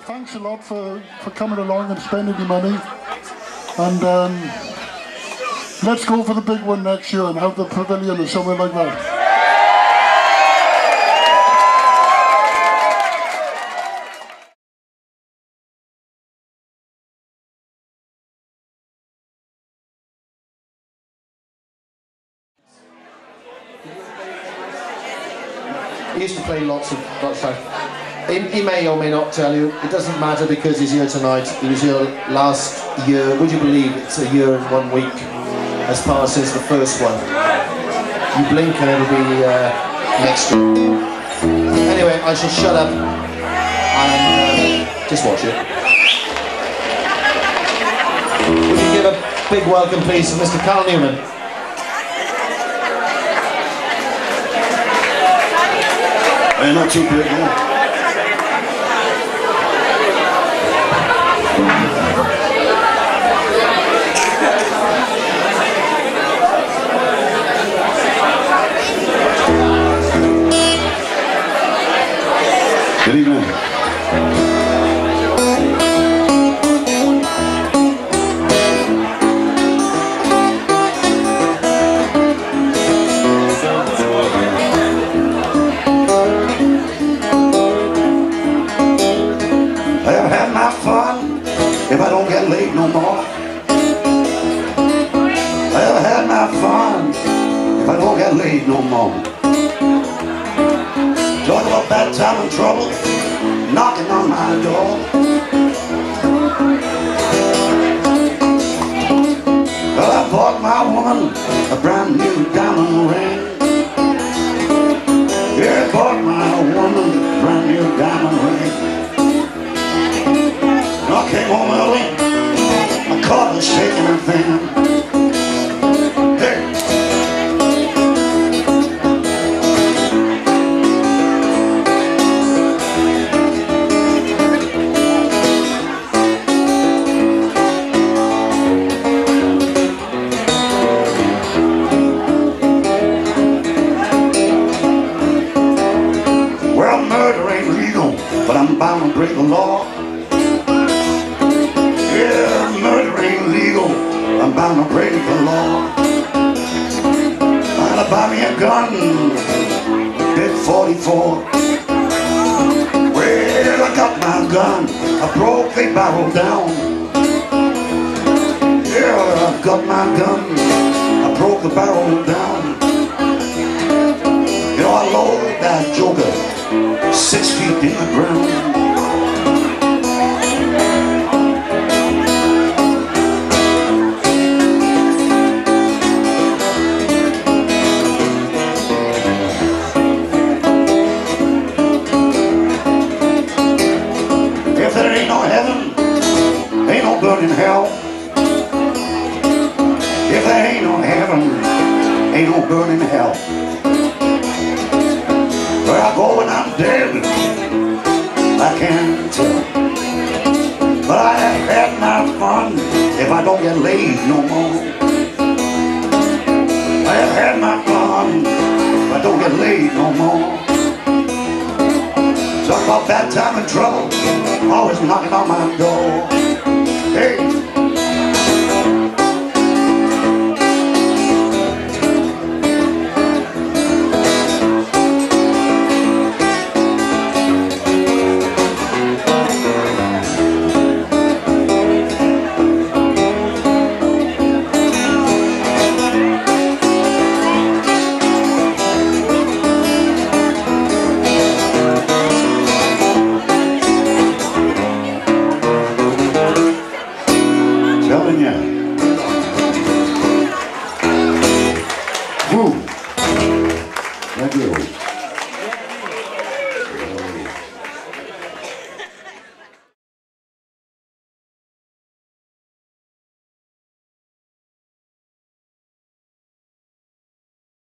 thanks a lot for coming along and spending your money. And let's go for the big one next year and have the Pavilion or somewhere like that. He used to play lots of. He may or may not tell you. It doesn't matter because he's here tonight. He was here last year. Would you believe it's a year and 1 week as far since the first one? You blink and it'll be next year. Anyway, I shall shut up and just watch it. Would you give a big welcome, please, to Mr. Carl Newman? Not too big, no. Good evening. If I don't get late no more, I've had my fun. If I don't get late no more, talk about bad time and trouble knocking on my door. Well, I bought my woman a brand new diamond ring. Yeah, I bought my woman a brand new diamond ring. I came home early, I caught her shaking her fan. Hey! Well, murder ain't legal, but I'm bound to break the law. I'm bound to break the law. I'm gonna buy me a gun, big 44. Well, I got my gun, I broke the barrel down. Yeah, I got my gun, I broke the barrel down. You know, I lowered that joker 6 feet in the ground. In hell. If there ain't no heaven, ain't no burning hell. Where I go when I'm dead, I can't tell. But I have had my fun if I don't get laid no more. I have had my fun if I don't get laid no more. Talk about bad time and trouble, always knocking on my door.